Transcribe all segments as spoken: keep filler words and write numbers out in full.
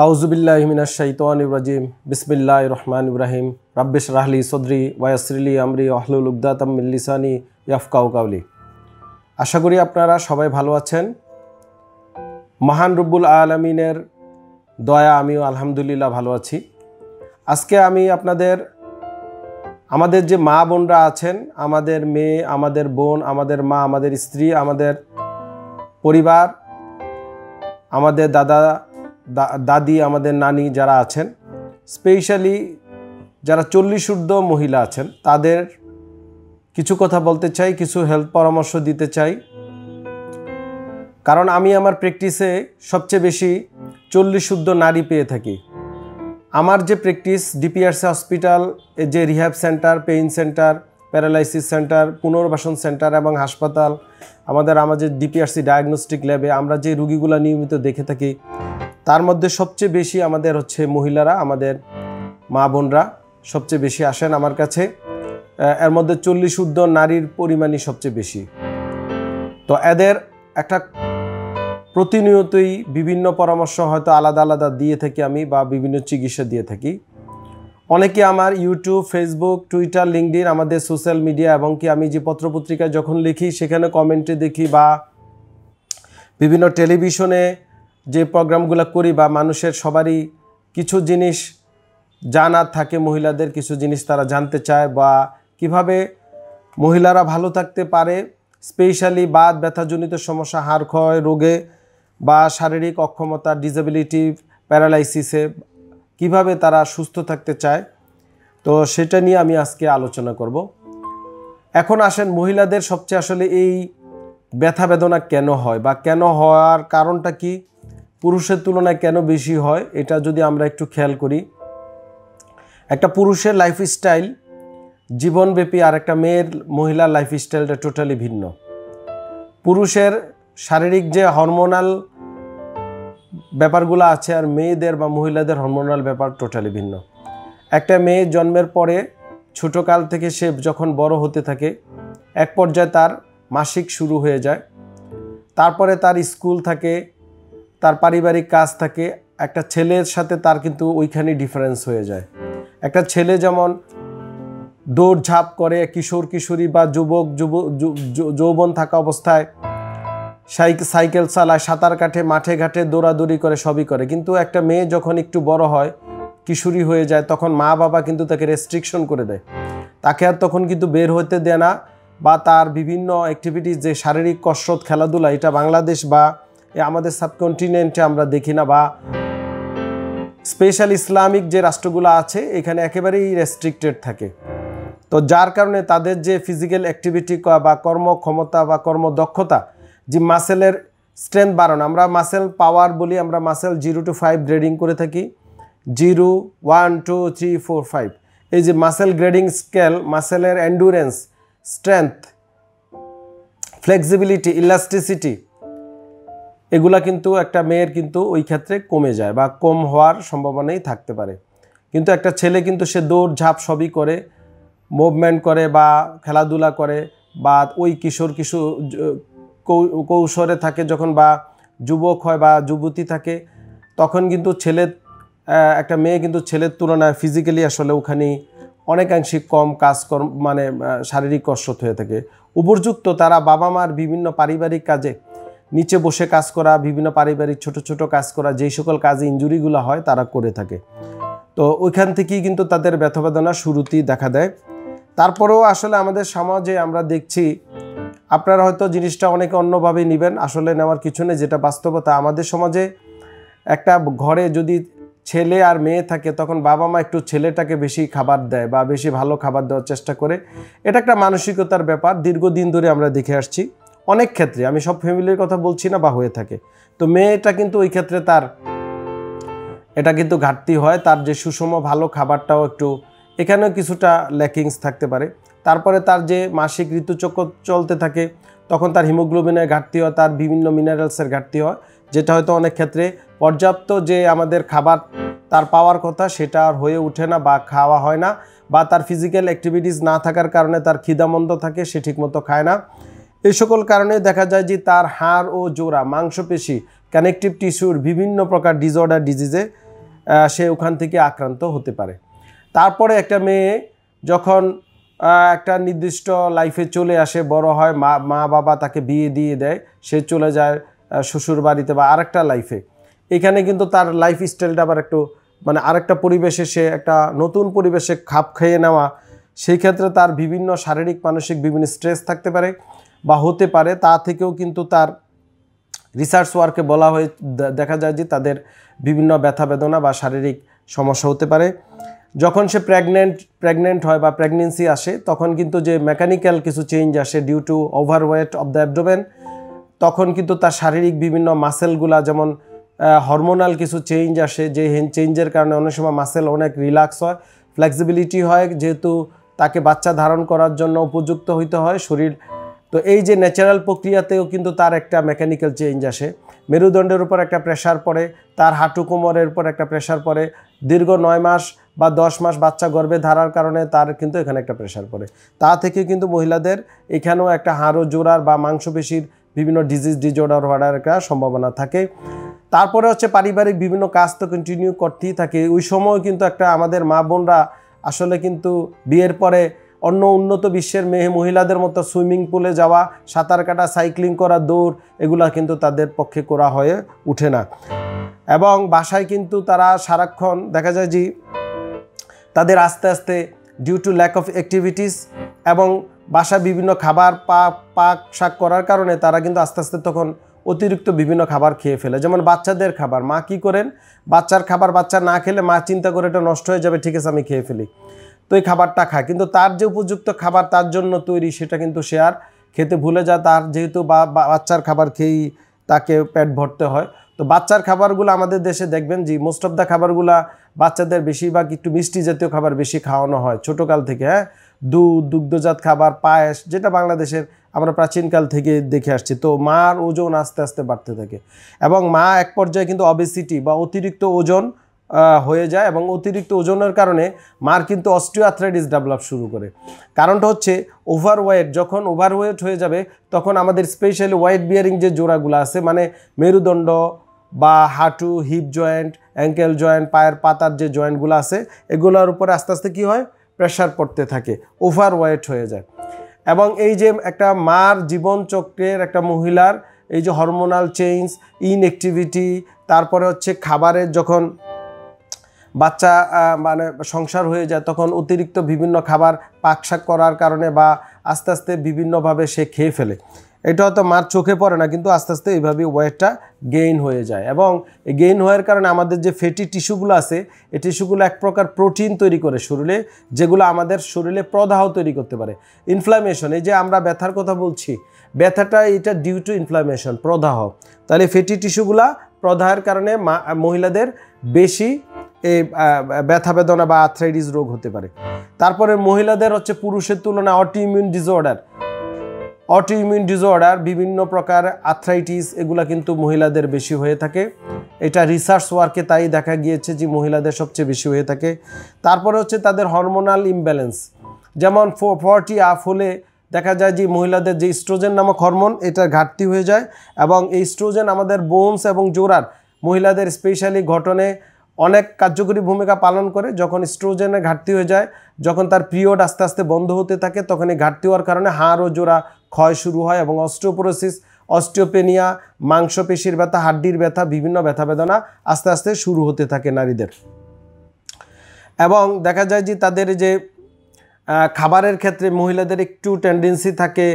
औज़ुबिल्लाहि मिनश्शैतानिर्रजीम बिस्मिल्लाहिर्रहमानिर्रहीम रब्बि इश्रह ली सदरी वयस्सिर ली अमरी वाहलुल उकदातम मिन लिसानी याफकाहु कौली। आशा करी आपनारा सबाई भालो आछेन। महान रब्बुल आलामीनेर दया आमिओ आलहमदुलिल्लाह भालो आछि। आजके आमी आपनादेर आमादेर जे मा बोनरा आछेन, आमादेर मेये, आमादेर बोन, आमादेर मा, आमादेर स्त्री, आमादेर परिवार, आमादेर दादा दा दादी, आमादेर नानी जारा आছেন, स्पेशালি যারা চল্লিশ ঊর্ধ্ব মহিলা আছেন তাদের কিছু কথা বলতে চাই, কিছু হেলথ পরামর্শ দিতে চাই। কারণ আমি আমার প্র্যাকটিসে সবচেয়ে বেশি চল্লিশ ঊর্ধ্ব নারী পেয়ে থাকি। আমার যে প্র্যাকটিস ডিপিআরসি হসপিটাল, যে rehab centre, pain centre, paralysis centre, পুনর্বাসন সেন্টার এবং হাসপাতাল, আমাদের আমাদের ডিপিআরসি ডায়াগনস্টিক ল্যাবে আমরা যে রোগীগুলো নিয়মিত দেখে থাকি তার মধ্যে সবচেয়ে বেশি আমাদের হচ্ছে মহিলারা, আমাদের মা বোনরা সবচেয়ে বেশি আসেন আমার কাছে। এর মধ্যে চল্লিশ ঊর্ধ্ব নারীর পরিমাণই সবচেয়ে বেশি। তো এদের একটা প্রতিনিয়তই বিভিন্ন পরামর্শ হয়তো আলাদা আলাদা দিয়ে থাকি আমি, বা বিভিন্ন চিকিৎসা দিয়ে থাকি। অনেকে আমার ইউটিউব, ফেসবুক, টুইটার, লিঙ্কডিন, আমাদের সোশ্যাল মিডিয়া এবং কি আমি যে পত্রপত্রিকায় যখন লিখি সেখানে কমেন্টে দেখি, বা বিভিন্ন টেলিভিশনে যে প্রোগ্রামগুলো করি, বা মানুষের সবারই কিছু জিনিস জানার থাকে, মহিলাদের কিছু জিনিস তারা জানতে চায়, বা কিভাবে মহিলারা ভালো থাকতে পারে, স্পেশালি বাত ব্যথাজনিত সমস্যা, হাড় ক্ষয় রোগে, বা শারীরিক অক্ষমতা, ডিসেবিলিটি, প্যারালাইসিসে কিভাবে তারা সুস্থ থাকতে চায়। তো সেটা নিয়ে আমি আজকে আলোচনা করব। এখন আসেন, মহিলাদের সবচেয়ে আসলে এই ব্যথা বেদনা কেন হয়, বা কেন হওয়ার কারণটা কি, পুরুষের তুলনায় কেন বেশি হয়, এটা যদি আমরা একটু খেয়াল করি। একটা পুরুষের লাইফস্টাইল জীবনব্যাপী আর একটা মেয়ের মহিলার লাইফস্টাইলটা টোটালি ভিন্ন। পুরুষের শারীরিক যে হরমোনাল ব্যাপারগুলো আছে আর মেয়েদের বা মহিলাদের হরমোনাল ব্যাপার টোটালি ভিন্ন। একটা মেয়ে জন্মের পরে ছোটোকাল থেকে সে যখন বড় হতে থাকে এক পর্যায়ে তার মাসিক শুরু হয়ে যায়, তারপরে তার স্কুল থাকে, তার পারিবারিক কাজ থাকে। একটা ছেলের সাথে তার কিন্তু ওইখানে ডিফারেন্স হয়ে যায়। একটা ছেলে যেমন দৌড়ঝাঁপ করে, কিশোর কিশোরী বা যুবক যুব যৌবন থাকা অবস্থায় সাইকেল চালায়, সাঁতার কাটে, মাঠে ঘাটে দৌড়াদৌড়ি করে, সবই করে। কিন্তু একটা মেয়ে যখন একটু বড় হয়, কিশোরী হয়ে যায়, তখন মা বাবা কিন্তু তাকে রেস্ট্রিকশন করে দেয়, তাকে আর তখন কিন্তু বের হতে দেয় না, বা তার বিভিন্ন অ্যাক্টিভিটিস, যে শারীরিক কসরত, খেলাধুলা, এটা বাংলাদেশ বা আমাদের সাবকন্টিনেন্টে আমরা দেখি না, বা স্পেশাল ইসলামিক যে রাষ্ট্রগুলো আছে এখানে একেবারেই রেস্ট্রিক্টেড থাকে। তো যার কারণে তাদের যে ফিজিক্যাল অ্যাক্টিভিটি বা কর্মক্ষমতা বা কর্মদক্ষতা, যে মাসেলের স্ট্রেংথ বাড়ানো, আমরা মাসেল পাওয়ার বলি, আমরা muscle zero two five grading করে থাকি, zero one two three four five এই যে মাসেল গ্রেডিং স্কেল, মাসেলের এন্ডুরেন্স, স্ট্রেংথ, ফ্লেক্সিবিলিটি, ইলাস্টিসিটি, এগুলা কিন্তু একটা মেয়ের কিন্তু ওই ক্ষেত্রে কমে যায় বা কম হওয়ার সম্ভাবনাই থাকতে পারে। কিন্তু একটা ছেলে কিন্তু সে দৌড় ঝাঁপ সবই করে, মুভমেন্ট করে বা খেলাধুলা করে, বা ওই কিশোর কিশোর কৈশোরে থাকে যখন, বা যুবক হয় বা যুবতী থাকে, তখন কিন্তু ছেলে একটা মেয়ে কিন্তু ছেলের তুলনায় ফিজিক্যালি আসলে ওখানে অনেকাংশে কম কাজকর্ম, মানে শারীরিক কসরত হয়ে থাকে। উপযুক্ত তারা বাবা মার বিভিন্ন পারিবারিক কাজে নিচে বসে কাজ করা, বিভিন্ন পারিবারিক ছোট ছোট কাজ করা, যেই সকল কাজে ইঞ্জুরিগুলো হয় তারা করে থাকে। তো ওইখান থেকেই কিন্তু তাদের ব্যথা বেদনা শুরুতেই দেখা দেয়। তারপরেও আসলে আমাদের সমাজে আমরা দেখছি, আপনারা হয়তো জিনিসটা অনেকে অন্যভাবে নেবেন, আসলে নেওয়ার কিছু নেই, যেটা বাস্তবতা। আমাদের সমাজে একটা ঘরে যদি ছেলে আর মেয়ে থাকে তখন বাবা মা একটু ছেলেটাকে বেশি খাবার দেয় বা বেশি ভালো খাবার দেওয়ার চেষ্টা করে। এটা একটা মানসিকতার ব্যাপার, দীর্ঘদিন ধরে আমরা দেখে আসছি অনেক ক্ষেত্রে। আমি সব ফ্যামিলির কথা বলছি না, বা হয়ে থাকে। তো মেয়েটা কিন্তু ওই ক্ষেত্রে তার এটা কিন্তু ঘাটতি হয়, তার যে সুষম ভালো খাবারটাও একটু এখানেও কিছুটা ল্যাকিংস থাকতে পারে। তারপরে তার যে মাসিক ঋতুচক্র চলতে থাকে তখন তার হিমোগ্লোবিনের ঘাটতি হয়, তার বিভিন্ন মিনারেলসের ঘাটতি হয়, যেটা হয়তো অনেক ক্ষেত্রে পর্যাপ্ত যে আমাদের খাবার তার পাওয়ার কথা সেটা আর হয়ে ওঠে না বা খাওয়া হয় না, বা তার ফিজিক্যাল অ্যাক্টিভিটিস না থাকার কারণে তার খিদামন্দ থাকে, সে ঠিকমতো খায় না। এই সকল কারণে দেখা যায় যে তার হাড় ও জোড়া, মাংসপেশি, কানেকটিভ টিস্যুর বিভিন্ন প্রকার ডিসঅর্ডার, ডিজিজে से ओखान थेके आक्रांत होते पारे। तारपरे एकटा मेये जखन एकटा निर्दिष्ट लाइफे चले आसे बड़ो हय मा मा बाबा ताके बिये दिये देय से चले जाय शशुर बाड़ीते बा आरेकटा लाइफे एखाने किन्तु तार लाइफ स्टाइलटा आबार एकटु माने आरेकटा परिवेशे से एकटा नतून परिवेशे खाप खेये नेওয়া सेई क्षेत्रे तार विभिन्न शारीरिक मानसिक विभिन्न स्ट्रेस थाकते पारे बा होते पारे। ता थेकेও किन्तु तार रिसार्च वार्के बला हय देखा जाय जे तादेर विभिन्न व्यथा बेदना बा शारीरिक समस्या होते पारे। जखन से प्रेगनेंट प्रेगनेंट हय बा प्रेगनेंसि आसे तखन किन्तु जे मेकानिकल किछु चेंज आसे due to overweight of the abdomen तखन किन्तु तार शारीरिक विभिन्न मासलगुला जेमन हर्मोनल किछु चेंज आसे जे हेन चेंजेर कारणे अनेक समय मासल अनेक रिलैक्स हय फ्लेक्सिबिलिटी हय जेहेतु ताके बाच्चा धारण करार जन्य उपयुक्त हইতে हय शरीर। तो ये जे न्याचाराल प्रक्रियातेও किन्तु तार एकटा मेकानिकल चेंज आसे मेरुदंडेर उपर एकटा प्रेसार पड़े तार हाटू कोमरेर उपर एकटा प्रेसार पड़े दीर्घ नय मास बा दस मास बाच्चा गर्भे धारार कारणे तार किन्तु एखाने एकटा प्रेसार पड़े। ता थेके किन्तु महिलादेर एखानेও एकटा हाड़ो जोड़ार बा मांसपेशीर विभिन्न डिजिज डिजर्डार होवार एकटा सम्भावना थाके। तारपरे होच्छे पारिवारिक विभिन्न काज तो कन्टिन्यू करतेই थाके। ओই সময় किन्तु एकटा आमादेर मा बोनरा आसले किन्तु बियेर परे अन्य उन्नत विश्वेर मेये महिलादेर मतो सुइमिंग पुले जावा सातार काटा साइक्लिंग करा दौड़ एगुला किन्तु तादेर पक्षे करा हये उठे ना एबं बासाय किन्तु तारा साराक्षण देखा जाय जे तादेर आस्ते आस्ते due to lack of activities एबं बासा विभिन्न खाबार पाक शाक करार कारणे तारा किन्तु आस्ते आस्ते तखन अतिरिक्त विभिन्न खाबार खेये फेले। जेमन बाच्चादेर खाबार मा कि करेन बाच्चार खाबार बाच्चा ना खेले मा चिंता करे एटा नष्ट हये जाबे ठीक आछे आमि खेये फेली तो এই খাবারটা খায় কিন্তু তার যে উপযুক্ত খাবার তার জন্য তৈরি সেটা কিন্তু সে আর খেতে ভুলে যায়। তার যেহেতু বাচ্চার খাবার খেয়েই তাকে পেট ভরতে হয় তো বাচ্চার খাবারগুলো আমাদের দেশে দেখবেন যে মোস্ট অফ দা খাবারগুলো বাচ্চাদের বেশিরভাগ একটু মিষ্টি জাতীয় খাবার বেশি খাওয়ানো হয় ছোটকাল থেকে। হ্যাঁ দুধ দুগ্ধজাত খাবার পায়েস যেটা বাংলাদেশের আমরা প্রাচীনকাল থেকে দেখে আসছি। তো মার ওজন আস্তে আস্তে বাড়তে থাকে এবং মা এক পর্যায়ে কিন্তু অবেসিটি বা অতিরিক্ত ওজন হয়ে যায় এবং অতিরিক্ত ওজনের কারণে মার কিন্তু অস্টিওআর্থ্রাইটিস ডেভেলপ শুরু করে। কারণটা হচ্ছে ওভারওয়েট। যখন ওভারওয়েট হয়ে যাবে তখন আমাদের স্পেশালি ওয়েট বিয়ারিং যে জোড়াগুলো আছে মানে মেরুদণ্ড বা হাঁটু হিপ জয়েন্ট অ্যাঙ্কেল জয়েন্ট পায়ের পাতার যে জয়েন্টগুলো আছে এগুলোর উপরে আস্তে আস্তে কী হয় প্রেসার পড়তে থাকে ওভারওয়েট হয়ে যায়। এবং এই যে একটা মার জীবনচক্রের একটা মহিলার এই যে হরমোনাল চেঞ্জ ইনঅ্যাক্টিভিটি তারপরে হচ্ছে খাবারের যখন বাচ্চা মানে সংসার হয়ে যায় তখন অতিরিক্ত বিভিন্ন খাবার পাকশাক করার কারণে বা আস্তে আস্তে বিভিন্নভাবে সে খেয়ে ফেলে। এটা হয়তো মার চোখে পড়ে না কিন্তু আস্তে আস্তে এইভাবে ওয়েটটা গেইন হয়ে যায় এবং এই গেইন হওয়ার কারণে আমাদের যে ফ্যাটি টিস্যুগুলো আছে এই টিস্যুগুলো এক প্রকার প্রোটিন তৈরি করে শরীরে যেগুলো আমাদের শরীরে প্রদাহ তৈরি করতে পারে। ইনফ্ল্যামেশন এই যে আমরা ব্যথার কথা বলছি ব্যথাটা এটা ডিউ টু ইনফ্ল্যামেশন প্রদাহ। তাহলে ফ্যাটি টিস্যুগুলো প্রদাহের কারণে মহিলাদের বেশি এই ব্যথা বেদনা বা আর্থ্রাইটিস রোগ হতে পারে। তারপরে মহিলাদের হচ্ছে পুরুষের তুলনায় অটোইমিউন ডিসঅর্ডার অটোইমিউন ডিসঅর্ডার বিভিন্ন প্রকার আর্থ্রাইটিস এগুলা কিন্তু মহিলাদের বেশি হয়ে থাকে। এটা রিসার্চ ওয়ার্কে তাই দেখা গিয়েছে যে মহিলাদের সবচেয়ে বেশি হয়ে থাকে। তারপরে হচ্ছে তাদের হরমোনাল ইমব্যালেন্স যেমন ফর্টি আপ হলে দেখা যায় যে মহিলাদের যে ইস্ট্রোজেন নামক হরমোন এটার ঘাটতি হয়ে যায় এবং এই ইস্ট্রোজেন আমাদের বোনস এবং জোড়ার মহিলাদের স্পেশালি গঠনে অনেক কার্যকরী ভূমিকা পালন করে। যখন ইস্ট্রোজেনের ঘাটতি হয়ে যায় যখন তার পিরিয়ড আস্তে আস্তে বন্ধ হতে থাকে তখন এই ঘাটতি হওয়ার কারণে হাড় ও জোড়া ক্ষয় শুরু হয় এবং অস্টিওপোরোসিস অস্টিওপেনিয়া মাংসপেশির ব্যথা হাড়ের ব্যথা বিভিন্ন ব্যথা বেদনা আস্তে আস্তে শুরু হতে থাকে নারীদের। এবং দেখা যায় যে তাদের যে খাবারের ক্ষেত্রে মহিলাদের একটু টেন্ডেন্সি থাকে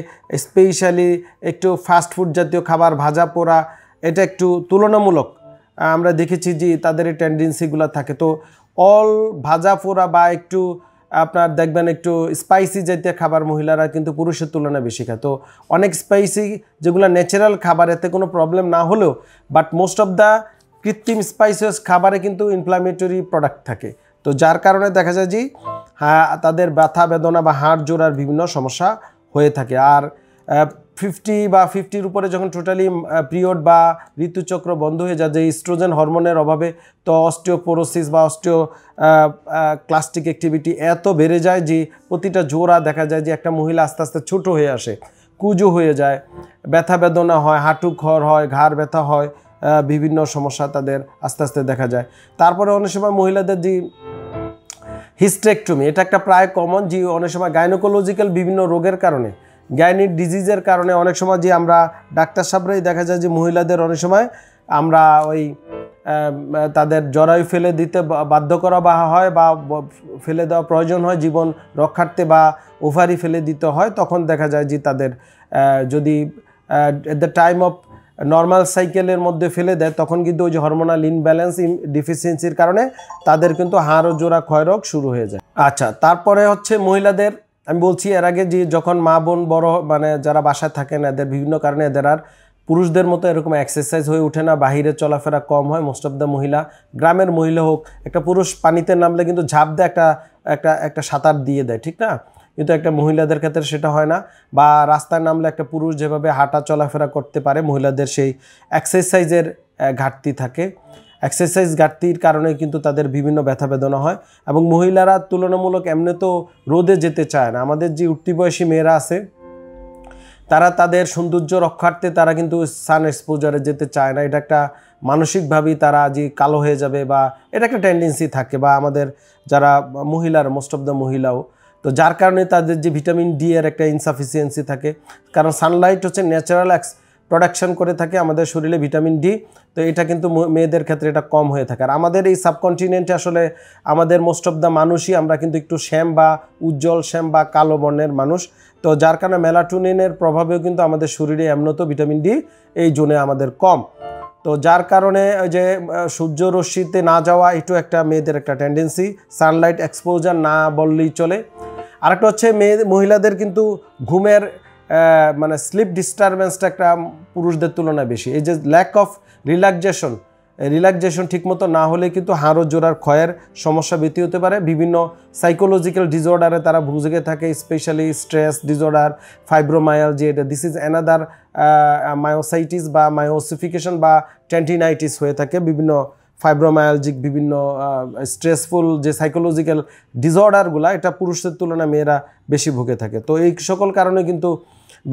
স্পেশালি একটু ফাস্ট ফুড জাতীয় খাবার ভাজা পোড়া এটা একটু তুলনামূলক আমরা দেখেছি যে তাদের এই টেন্ডেন্সিগুলো থাকে। তো অল ভাজা পোড়া বা একটু আপনার দেখবেন একটু স্পাইসি জাতীয় খাবার মহিলারা কিন্তু পুরুষের তুলনায় বেশি খায়। তো অনেক স্পাইসি যেগুলো ন্যাচারাল খাবার এতে কোনো প্রবলেম না হলেও বাট মোস্ট অফ দ্য কৃত্রিম স্পাইসেস খাবারে কিন্তু ইনফ্ল্যামেটরি প্রোডাক্ট থাকে তো যার কারণে দেখা যায় যে হ্যাঁ তাদের ব্যথা বেদনা বা হাড় জোড়ার বিভিন্ন সমস্যা হয়ে থাকে। আর ফিফটি বা ফিফটির উপরে যখন টোটালি পিরিয়ড বা ঋতুচক্র বন্ধ হয়ে যায় যে ইস্ট্রোজেন হরমোনের অভাবে তো অস্টিওপোরোসিস বা অস্টিও ক্লাস্টিক অ্যাক্টিভিটি এত বেড়ে যায় যে প্রতিটা জোড়া দেখা যায় যে একটা মহিলা আস্তে আস্তে ছোটো হয়ে আসে কুজো হয়ে যায় ব্যথা বেদনা হয় হাঁটু খড় হয় ঘাড় ব্যথা হয় विभिन्न समस्या तादेर आस्ते आस्ते देखा जाए। तारपरे अनेक समय महिलादेर जी हिस्टेक्टमी एटा एकटा प्राय कमन जी अनेक समय गायनोकोलॉजिकल विभिन्न रोगेर कारणे गायनिक डिजिजर कारणे अनेक समय जी आमरा डाक्तार साहेबराई देखा जाए जी महिलादेर अनेक समय आमरा ओई तादेर जरायु फेले दीते बाध्य करा हय बा फेले देवा प्रयोजन हय जीवन रक्षार्थे बा ओभारि फेले दीते हय तखन देखा जाए जी तादेर जदि at the time of normal साइकेलेर मध्य फेले देय तखन किन्तु ओई जे हर्मोनल इनब्यालेंस डिफिसियेंसिर कारणे तादेर किन्तु हाड़ ओ जोड़ा क्षयरोग शुरू हये जाय। अच्छा तारपरे हच्छे महिलादेर आमि बोलछि एर आगे जे जखन मा बोन बड़ो माने जारा बासाय थाकेन एदेर विभिन्न कारणे एदेर आर पुरुषदेर मतो एरकम एक्सारसाइज हये उठे ना बाहिरे चलाफेरा कम हय मोस्ट अफ द महिला ग्रामेर महिला होक एकटा पुरुष पानिते नामले किन्तु झाप दे एकटा एकटा एकटा सातार दिये देय ठीक ना किन्तु एकटा महिलादेर क्षेत्रे सेटा हय ना बा रास्ताय नामले एकटा पुरुष जेभाबे हाँटा चलाफेरा करते पारे महिलादेर सेई एक्सारसाइजेर घाटति थाके एक्सारसाइज घाटतिर कारणे किन्तु तादेर विभिन्न व्यथा बेदना हय एबं महिलारा तुलनामूलक एमनि तो रोदे जेते चाय ना आमादेर जे उठति बयसी मेयेरा आछे तारा तादेर सौंदर्य रक्षार्थे तारा किन्तु सान एक्सपोजारे जेते चाय ना एटा एकटा मानसिकभाबेई तारा जे कालो हये जाबे बा एटा एकटा टेंडेंसि थाके बा आमादेर जारा महिलार मोस्ट अफ द महिलाओ तो जार कारणे तादेर जे भिटामिन डि एर एकटा इनसाफिसियेंसि थाके कारण सानलाइट हच्छे न्याचाराल एक्स प्रोडक्शन करे थाके आमादेर शरीरे भिटामिन डि तो एटा किन्तु मेयेदेर क्षेत्रे एटा कम हये थाके आर आमादेर एई साबकन्टिनेंटे आसले आमादेर मोस्ट अफ द मानुषई आमरा किन्तु एकटु श्याम बा उज्जवल श्याम बा कालो बर्णेर मानुष तो जार कारणे मेलाटोनिनेर प्रभावेओ किन्तु आमादेर शरीरे एमनतो भिटामिन डि एई जोने आमादेर कम तो जार कारणे ओई जे सूर्य रश्मिते ना जावा एटु एकटा मेयेदेर एकटा टेंडेंसि सानलाइट एक्सपोजार ना बोललेई चले आरेकटा हच्छे मेये महिलादेर किन्तु घुमेर माने स्लिप डिस्टार्बेंसटा एकटा पुरुषदेर तुलनाय बेशी एई जे लैक अफ रिलैक्सेशन रिलैक्सेशन ঠিকমতো না হলে কিন্তু হাড় জোড়ার ক্ষয়ের সমস্যা বিতি হতে পারে বিভিন্ন সাইকোলজিক্যাল ডিসঅর্ডারে তারা ভুগে থাকে স্পেশালি স্ট্রেস ডিসঅর্ডার ফাইব্রোমায়ালজিয়া এটা দিস ইজ অ্যানাদার মায়োসাইটিস বা মায়োসিফিকেশন বা টেন্টিনাইটিস হয়ে থাকে বিভিন্ন ফাইব্রোমায়ালজিক বিভিন্ন স্ট্রেসফুল যে সাইকোলজিক্যাল ডিসঅর্ডারগুলো এটা পুরুষদের তুলনায় মেয়েরা বেশি ভুগে থাকে তো এই সকল কারণে কিন্তু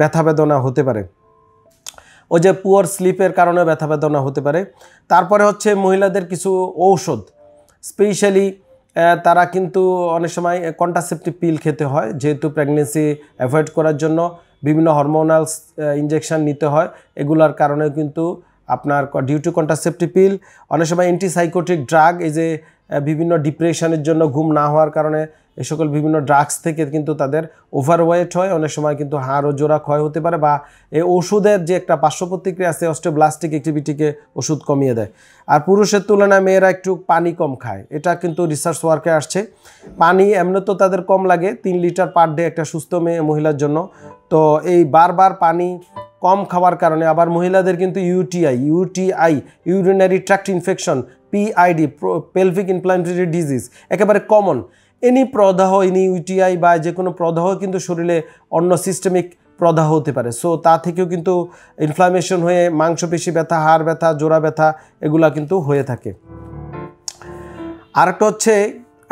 ব্যথা বেদনা হতে পারে ओ जे पुअर स्लीपर कारण व्यथा बेदना होते पारे तारपरे होच्छे महिलादेर किछु औषध स्पेशली तारा किन्तु अनेक समय कन्ट्रासेप्टिव पिल खेते हय जेहेतु प्रेगनेंसि एवॉइड करार जन्य विभिन्न हर्मोनल इंजेक्शन निते हय एगुलार कारणे किन्तु आपनार डिउ टू कन्ट्रासेप्टिव पिल अनेक समय एंटीसाइकोटिक ड्राग एई जे विभिन्न डिप्रेशनेर जन्य घुम ना होवार कारणे ए सकल विभिन्न ड्राग्स थेके किन्तु तादेर ओभारवेट हय अनेक समय किन्तु हाड़ ओ जोड़ा क्षय होते पारे बा ए ओषुधेर जे एकटा पार्श्व प्रतिक्रिया आछे ऑस्टियोब्लास्टिक एक्टिविटीके ओषुध कमिये देय आर पुरुषेर तुलनाय मेयेरा एकटु पानी कम खाय एटा किन्तु रिसार्च वार्के आसछे पानी एमनि तो तादेर कम लागे तीन लिटार पर डे एकटा सुस्थ मेये महिलार जन्य तो एई बार बार पानी कम खावार कारणे आबार महिलादेर किन्तु UTI UTI urinary tract infection PID pelvic inflammatory disease एकेबारे कमन एनी प्रदाह एनी यूटीआई बा जे कोनो प्रदाह किन्तु शरीरे अन्य सिस्टेमिक प्रदाह होते पारे सो ता थेकेओ किन्तु इनफ्लामेशन होये मांसपेशी व्यथा हाड़ व्यथा जोड़ा व्यथा एगुला किन्तु होये थाके आरेकटा होच्छे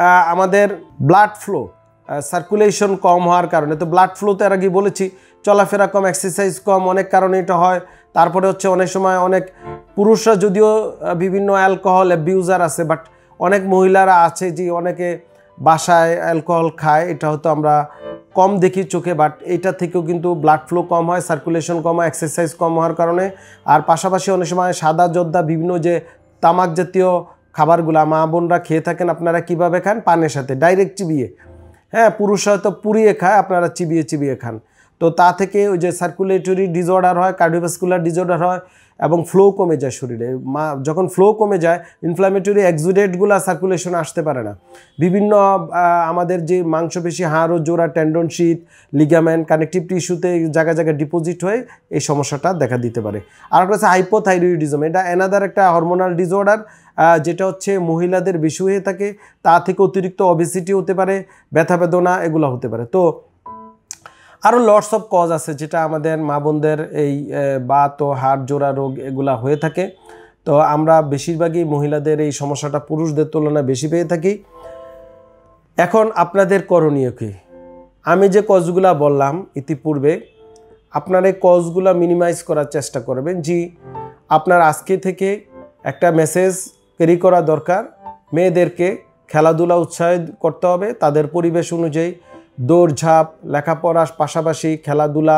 आमादेर ब्लाड फ्लो सार्कुलेशन कम होवार कारणे तो ब्लाड फ्लोते आर आगे बोलेछि चलाफेरा कम एक्सारसाइज कम अनेक कारणे एटा हय तारपरे होच्छे अनेक समय अनेक पुरुषरा जदिओ विभिन्न अ্যালকোহল অ্যাবিউজার आछे बाट अनेक महिलारा आछे जे अनेके बासाय अ্যালকোহল खाय एटा होतो आमरा कम देखी चोखे बाट एटा थेकेओ किन्तु ब्लाड फ्लो कम हय सार्कुलेशन कम हय एक्सारसाइज कम होवार कारणे आर पाशापाशि अनेक समय सादा जोद्दा विभिन्न जे तामाक जातीय खाबारगुला मा बोनरा खेये थाकेन आपनारा किभाबे खान पानेर साथे डाइरेक्ट चिबिये हाँ पुरुषरा तो पुड़िए खाय आपनारा चिबिए चिबिए खान तो ता थेके ओई जे सार्कुलेटरि डिसअर्डार हय कार्डियोभास्कुलार डिसअर्डार हय एबं फ्लो कमे जाए शरीरे जखन फ्लो कमे जाए इनफ्लामेटरि एक्सुडेटगुला सार्कुलेशन आसते पारे ना विभिन्न आमादेर जे मांसपेशी हाड़ जोड़ा टेंडन शीट लिगामेंट कानेक्टिव टिश्यूते जगह जगह डिपोजिट हये एई समस्याटा देखा दिते पारे आर एकटा हाइपोथायरয়েডিজম एटा अ্যানাদার एकटा हर्मोनल डिसঅर्डार যেটা হচ্ছে মহিলাদের বেশি হয়ে থাকে তা থেকে অতিরিক্ত অবেসিটি হতে পারে ব্যথা বেদনা এগুলা হতে পারে তো आरो लट्स अफ कज आछे जेटा आमादेर मा बोनदेर एई बा तो हाड़ जोड़ा रोग एगुला हये थाके तो आमरा बेशिरभागई महिलादेर एई समस्याटा पुरुषदेर तुलनाय बेशी पेये थाकि एखन आपनादेर करणीय कि आमि जे कजगुला बोललाम इतिपूर्वे आपनारा कजगुला मिनिमाइज करार चेष्टा करबेन जी আপনার আজকে থেকে একটা মেসেজ ক্যারি করা দরকার। মেয়েদেরকে খেলাধুলা উৎসাহিত করতে হবে, তাদের পরিবেশ অনুযায়ী দৌড়ঝাঁপ, লেখাপড়ার পাশাপাশি খেলাধুলা,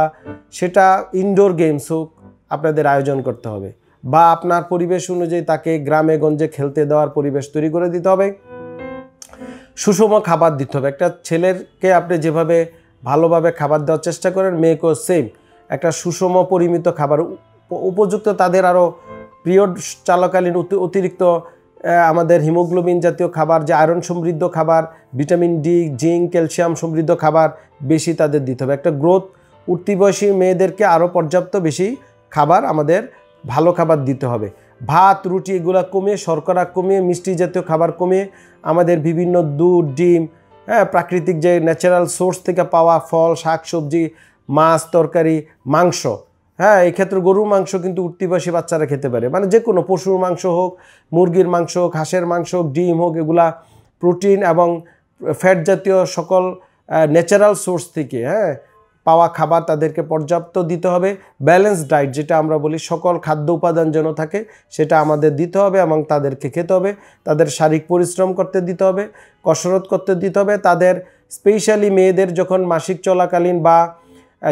সেটা ইনডোর গেমস হোক, আপনাদের আয়োজন করতে হবে বা আপনার পরিবেশ অনুযায়ী তাকে গ্রামে গঞ্জে খেলতে দেওয়ার পরিবেশ তৈরি করে দিতে হবে। সুষম খাবার দিতে হবে। একটা ছেলেকে আপনি যেভাবে ভালোভাবে খাবার দেওয়ার চেষ্টা করেন, মেয়েকেও সেম একটা সুষম পরিমিত খাবার, উপযুক্ত তাদের আরও পিরিয়ড চলাকালীন অতিরিক্ত আমাদের হিমোগ্লোবিন জাতীয় খাবার, যে আয়রন সমৃদ্ধ খাবার, ভিটামিন ডি, জিঙ্ক, ক্যালসিয়াম সমৃদ্ধ খাবার বেশি তাদের দিতে হবে। একটা গ্রোথ উঠতি বয়সী মেয়েদেরকে আরও পর্যাপ্ত বেশি খাবার, আমাদের ভালো খাবার দিতে হবে। ভাত রুটি এগুলো কমিয়ে, শর্করা কমিয়ে, মিষ্টি জাতীয় খাবার কমিয়ে আমাদের বিভিন্ন দুধ, ডিম, হ্যাঁ প্রাকৃতিক যে ন্যাচারাল সোর্স থেকে পাওয়া ফল, শাক সবজি, মাছ, তরকারি, মাংস, হ্যাঁ এক্ষেত্রে গরুর মাংস কিন্তু উঠতিবাসী বাচ্চারা খেতে পারে, মানে যে কোনো পশুর মাংস হোক, মুরগির মাংস হোক, হাঁসের মাংস হোক, ডিম হোক, এগুলা প্রোটিন এবং ফ্যাট জাতীয় সকল ন্যাচারাল সোর্স থেকে হ্যাঁ পাওয়া খাবার তাদেরকে পর্যাপ্ত দিতে হবে। ব্যালেন্স ডায়েট যেটা আমরা বলি, সকল খাদ্য উপাদান যেন থাকে সেটা আমাদের দিতে হবে এবং তাদেরকে খেতে হবে। তাদের শারীরিক পরিশ্রম করতে দিতে হবে, কসরত করতে দিতে হবে। তাদের স্পেশালি মেয়েদের যখন মাসিক চলাকালীন বা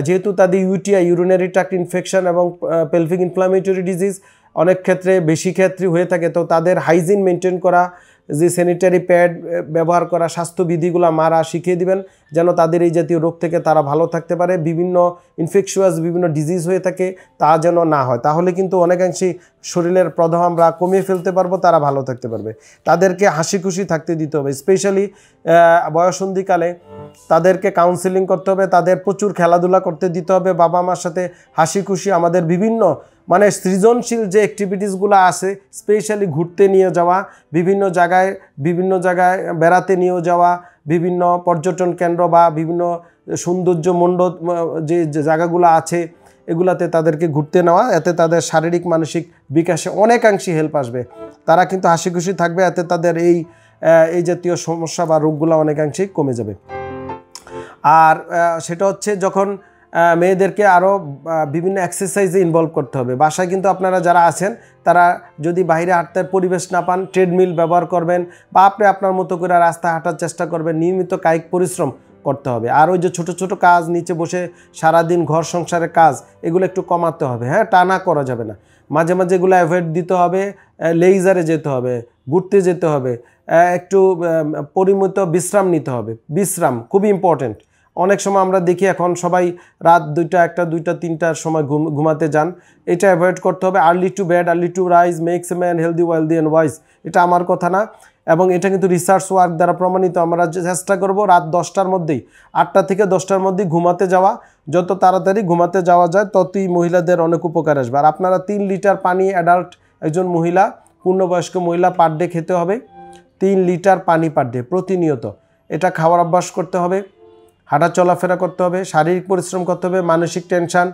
যেহেতু তাদের ইউটিআই, ইউরিনারি ট্র্যাক্ট ইনফেকশন এবং পেলভিক ইনফ্লামেটরি ডিজিজ অনেক ক্ষেত্রে বেশি ক্ষেত্রে হয়ে থাকে, তো তাদের হাইজিন মেনটেন করা, যে স্যানিটারি প্যাড ব্যবহার করা, স্বাস্থ্যবিধিগুলো মারা শিখিয়ে দিবেন যেন তাদের এই জাতীয় রোগ থেকে তারা ভালো থাকতে পারে। বিভিন্ন ইনফেকশিয়াস বিভিন্ন ডিজিজ হয়ে থাকে তা যেন না হয়, তাহলে কিন্তু অনেকাংশেই শরীরের প্রদাহ আমরা কমিয়ে ফেলতে পারবো, তারা ভালো থাকতে পারবে। তাদেরকে হাসি খুশি থাকতে দিতে হবে, স্পেশালি বয়সন্ধিকালে তাদেরকে কাউন্সেলিং করতে হবে, তাদের প্রচুর খেলাধুলা করতে দিতে হবে, বাবা মার সাথে হাসি খুশি, আমাদের বিভিন্ন মানে সৃজনশীল যে অ্যাক্টিভিটিসগুলো আছে, স্পেশালি ঘুরতে নিয়ে যাওয়া, বিভিন্ন জায়গায় বিভিন্ন জায়গায় বেড়াতে নিয়ে যাওয়া, বিভিন্ন পর্যটন কেন্দ্র বা বিভিন্ন সৌন্দর্য মণ্ডল যে জায়গাগুলো আছে এগুলাতে তাদেরকে ঘুরতে নেওয়া, এতে তাদের শারীরিক মানসিক বিকাশে অনেকাংশে হেল্প আসবে। তারা কিন্তু হাসি খুশি থাকবে, এতে তাদের এই এই জাতীয় সমস্যা বা রোগগুলো অনেকাংশেই কমে যাবে। আর সেটা হচ্ছে যখন মেয়েদেরকে আরও বিভিন্ন এক্সারসাইজে ইনভলভ করতে হবে। বাসায় কিন্তু আপনারা যারা আছেন তারা যদি বাইরে হাঁটার পরিবেশ না পান, ট্রেডমিল ব্যবহার করবেন বা আপনি আপনার মতো করে রাস্তায় হাঁটার চেষ্টা করবেন। নিয়মিত কায়িক পরিশ্রম করতে হবে। আর ওই যে ছোটো ছোটো কাজ, নিচে বসে সারাদিন ঘর সংসারের কাজ, এগুলো একটু কমাতে হবে, হ্যাঁ টানা করা যাবে না। মাঝে মাঝে এগুলো অ্যাভয়েড দিতে হবে, লেজারে যেতে হবে, ঘুরতে যেতে হবে, একটু পরিমিত বিশ্রাম নিতে হবে। বিশ্রাম খুবই ইম্পর্ট্যান্ট। অনেক সময় আমরা দেখি এখন সবাই রাত দুইটা, একটা, দুইটা, তিনটার সময় ঘুম ঘুমাতে যান, এটা অ্যাভয়েড করতে হবে। Early to bed, early to rise makes a man healthy, wealthy and wise, এটা আমার কথা না এবং এটা কিন্তু রিসার্চ ওয়ার্ক দ্বারা প্রমাণিত। আমরা চেষ্টা করব রাত দশটার মধ্যেই, আটটা থেকে দশটার মধ্যেই ঘুমাতে যাওয়া। যত তাড়াতাড়ি ঘুমাতে যাওয়া যায় ততই মহিলাদের অনেক উপকার আসবে। আর আপনারা তিন লিটার পানি অ্যাডাল্ট একজন মহিলা, পূর্ণবয়স্ক মহিলা পার ডে খেতে হবে। তিন লিটার পানি পার ডে প্রতিনিয়ত, এটা খাওয়ার অভ্যাস করতে হবে। হাঁটা চলাফেরা করতে হবে, শারীরিক পরিশ্রম করতে হবে, মানসিক টেনশান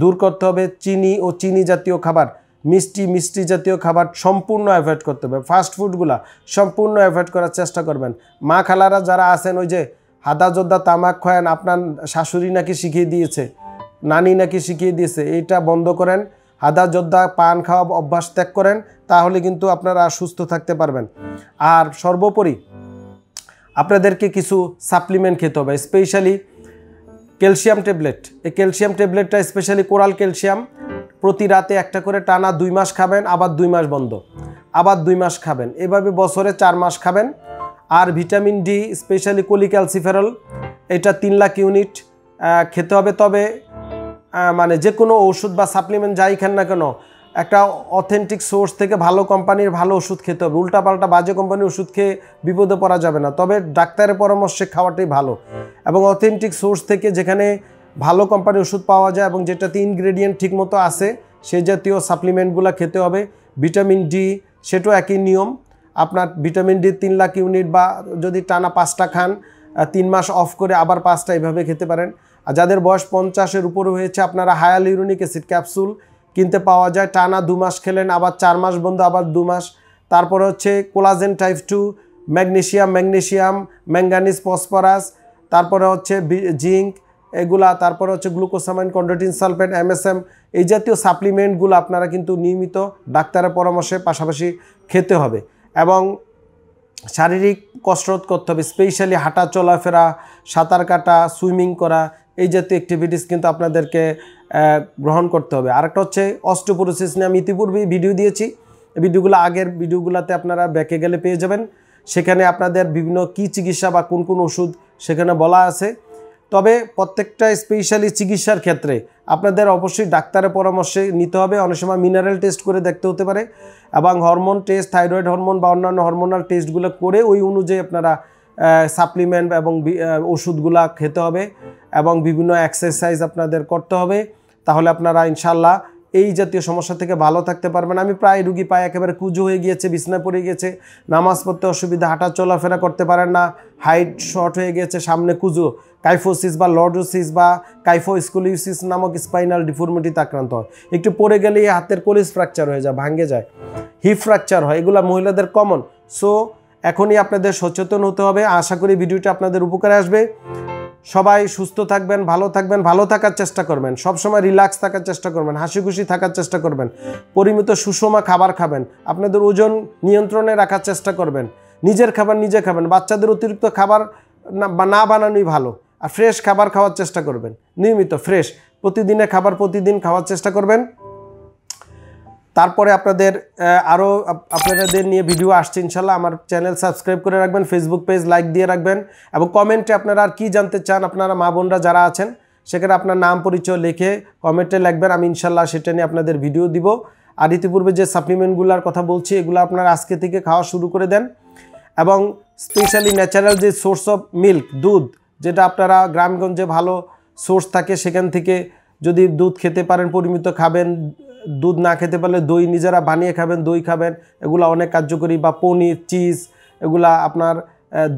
দূর করতে হবে। চিনি ও চিনি জাতীয় খাবার, মিষ্টি মিষ্টি জাতীয় খাবার সম্পূর্ণ অ্যাভয়েড করতে হবে। ফাস্টফুডগুলো সম্পূর্ণ অ্যাভয়েড করার চেষ্টা করবেন। মা খালারা যারা আছেন, ওই যে হাদা জোদ্দা তামাক খায়েন, আপনার শাশুড়ি নাকি শিখিয়ে দিয়েছে, নানি নাকি শিখিয়ে দিয়েছে, এইটা বন্ধ করেন। হাদা জোদ্দা পান খাওয়া অভ্যাস ত্যাগ করেন, তাহলে কিন্তু আপনারা সুস্থ থাকতে পারবেন। আর সর্বোপরি আপনাদেরকে কিছু সাপ্লিমেন্ট খেতে হবে, স্পেশালি ক্যালসিয়াম ট্যাবলেট। এই ক্যালসিয়াম ট্যাবলেটটা স্পেশালি কোরাল ক্যালসিয়াম, প্রতি রাতে একটা করে টানা দুই মাস খাবেন, আবার দুই মাস বন্ধ, আবার দুই মাস খাবেন, এভাবে বছরে চার মাস খাবেন। আর ভিটামিন ডি স্পেশালি কোলিক্যালসিফেরল, এটা তিন লাখ ইউনিট খেতে হবে। তবে মানে যে কোনো ওষুধ বা সাপ্লিমেন্ট যাই খান না কেন, একটা অথেন্টিক সোর্স থেকে ভালো কোম্পানির ভালো ওষুধ খেতে হবে। উল্টাপাল্টা বাজে কোম্পানির ওষুধ খেয়ে বিপদে পড়া যাবে না, তবে ডাক্তারের পরামর্শে খাওয়াটাই ভালো। এবং অথেন্টিক সোর্স থেকে যেখানে ভালো কোম্পানির ওষুধ পাওয়া যায় এবং যেটাতে ইনগ্রেডিয়েন্ট ঠিকমতো আছে, সে জাতীয় সাপ্লিমেন্টগুলো খেতে হবে। ভিটামিন ডি সেটাও একই নিয়ম, আপনার ভিটামিন ডি তিন লাখ ইউনিট বা যদি টানা পাঁচটা খান, তিন মাস অফ করে আবার পাঁচটা, এভাবে খেতে পারেন। আর যাদের বয়স পঞ্চাশের উপরে হয়েছে, আপনারা হায়ালুরোনিক অ্যাসিড ক্যাপসুল কিনতে পাওয়া যায়, টানা দু মাস খেলেন, আবার চার মাস বন্ধ, আবার দু মাস। তারপরে হচ্ছে collagen type two, magnesium magnesium manganese, phosphorus, তারপরে হচ্ছে জিঙ্ক, एगुला तारपर होच्छे glucosamine chondroitin sulphate M S M ए जातीय साप्लिमेंटगुलो आपनारा किन्तु नियमित डाक्तारेर परामर्शे पाशापाशि खेते होबे एबं शारीरिक कसरत करते होबे स्पेशली हाँटा चलाफेरा साँतार काटा सुइमिंग करा ए जातीय एक्टिविटीज किन्तु आपनादेरके ग्रहण करते होबे। आरेकटा होच्छे ऑस्टियोपोरोसिस निये आमि इतिपूर्वे भिडियो दिएछि भिडियोगुलो आगेर भिडियोगुलोते आपनारा बैके गेले पेये जाबेन सेखाने आपनादेर विभिन्न की चिकित्सा बा कोन कोन ओषुध सेखाने बला आछे। তবে প্রত্যেকটা স্পেশালি চিকিৎসার ক্ষেত্রে আপনাদের অবশ্যই ডাক্তারের পরামর্শ নিতে হবে। অনেক সময় মিনারেল টেস্ট করে দেখতে হতে পারে এবং হরমোন টেস্ট থাইরয়েড হরমোন বা অন্যান্য হরমোনাল টেস্টগুলো করে ওই অনুযায়ী আপনারা সাপ্লিমেন্ট এবং ওষুধগুলো খেতে হবে এবং বিভিন্ন এক্সারসাইজ আপনাদের করতে হবে। তাহলে আপনারা ইনশাআল্লাহ এই জাতীয় সমস্যা থেকে ভালো থাকতে পারবেন। আমি প্রায় রোগী পাই একেবারে কুজো হয়ে গিয়েছে, বিছনায় পড়ে গিয়েছে, নামাজ পড়তে অসুবিধা, হাঁটা চলাফেরা করতে পারেন না, হাইট শর্ট হয়ে গিয়েছে, সামনে কুজো, কাইফোসিস বা লর্ডোসিস বা কাইফোস্কুলিওসিস নামক স্পাইনাল ডিফর্মিটিতে আক্রান্ত হয়, একটু পড়ে গেলেই হাতের কলিজ ফ্র্যাকচার হয়ে যায়, ভাঙে যায়, হিপ ফ্র্যাকচার হয়, এগুলো মহিলাদের কমন। সো এখনই আপনাদের সচেতন হতে হবে। আশা করি ভিডিওটি আপনাদের উপকারে আসবে। সবাই সুস্থ থাকবেন, ভালো থাকবেন, ভালো থাকার চেষ্টা করবেন, সবসময় রিল্যাক্স থাকার চেষ্টা করবেন, হাসি খুশি থাকার চেষ্টা করবেন, পরিমিত সুষম খাবার খাবেন, আপনাদের ওজন নিয়ন্ত্রণে রাখার চেষ্টা করবেন, নিজের খাবার নিজে খাবেন, বাচ্চাদের অতিরিক্ত খাবার না বানানোই ভালো, আর ফ্রেশ খাবার খাওয়ার চেষ্টা করবেন, নিয়মিত ফ্রেশ প্রতিদিনের খাবার প্রতিদিন খাওয়ার চেষ্টা করবেন। তারপরে আপনাদের আরও আপনাদের নিয়ে ভিডিও আসছে ইনশাল্লাহ। আমার চ্যানেল সাবস্ক্রাইব করে রাখবেন, ফেসবুক পেজ লাইক দিয়ে রাখবেন এবং কমেন্টে আপনারা আর কী জানতে চান আপনারা মা বোনরা যারা আছেন সেখানে আপনার নাম পরিচয় লিখে কমেন্টে লিখবেন, আমি ইনশাল্লাহ সেটা নিয়ে আপনাদের ভিডিও দিব। আর ইতিপূর্বে যে সাপ্লিমেন্টগুলোর কথা বলছি এগুলো আপনারা আজকে থেকে খাওয়া শুরু করে দেন এবং স্পেশালি ন্যাচারাল যে সোর্স অফ মিল্ক দুধ যেটা আপনারা গ্রামগঞ্জে ভালো সোর্স থাকে সেখান থেকে যদি দুধ খেতে পারেন পরিমিত খাবেন, দুধ না খেতে পারলে দই নিজেরা বানিয়ে খাবেন, দই খাবেন, এগুলা অনেক কার্যকরী, বা পনির চিজ এগুলা আপনার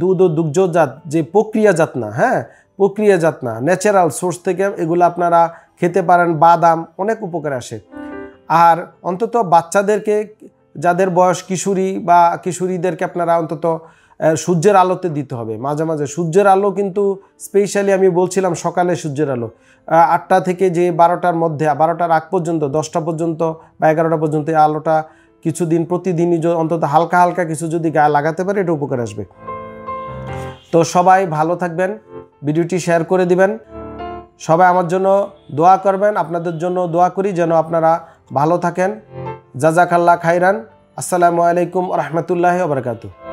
দুধ ও দুগ্ধজাত যে প্রক্রিয়াজাত না, হ্যাঁ প্রক্রিয়াজাত না ন্যাচারাল সোর্স থেকে এগুলো আপনারা খেতে পারেন, বাদাম অনেক উপকার আসে। আর অন্তত বাচ্চাদেরকে যাদের বয়স কিশোরী বা কিশোরীদেরকে আপনারা অন্তত সূর্যের আলোতে দিতে হবে মাঝে মাঝে। সূর্যের আলো কিন্তু স্পেশালি আমি বলছিলাম সকালে সূর্যের আলো আটটা থেকে যে বারোটার মধ্যে বারোটার আগ পর্যন্ত দশটা পর্যন্ত বা এগারোটা পর্যন্ত এই আলোটা কিছুদিন প্রতিদিনই অন্তত হালকা হালকা কিছু যদি গায়ে লাগাতে পারে এটা উপকার আসবে। তো সবাই ভালো থাকবেন, ভিডিওটি শেয়ার করে দিবেন, সবাই আমার জন্য দোয়া করবেন, আপনাদের জন্য দোয়া করি যেন আপনারা ভালো থাকেন। জাজাকাল্লাহ খাইরান। আসসালামু আলাইকুম ওয়া রাহমাতুল্লাহি ওয়া বারাকাতুহু।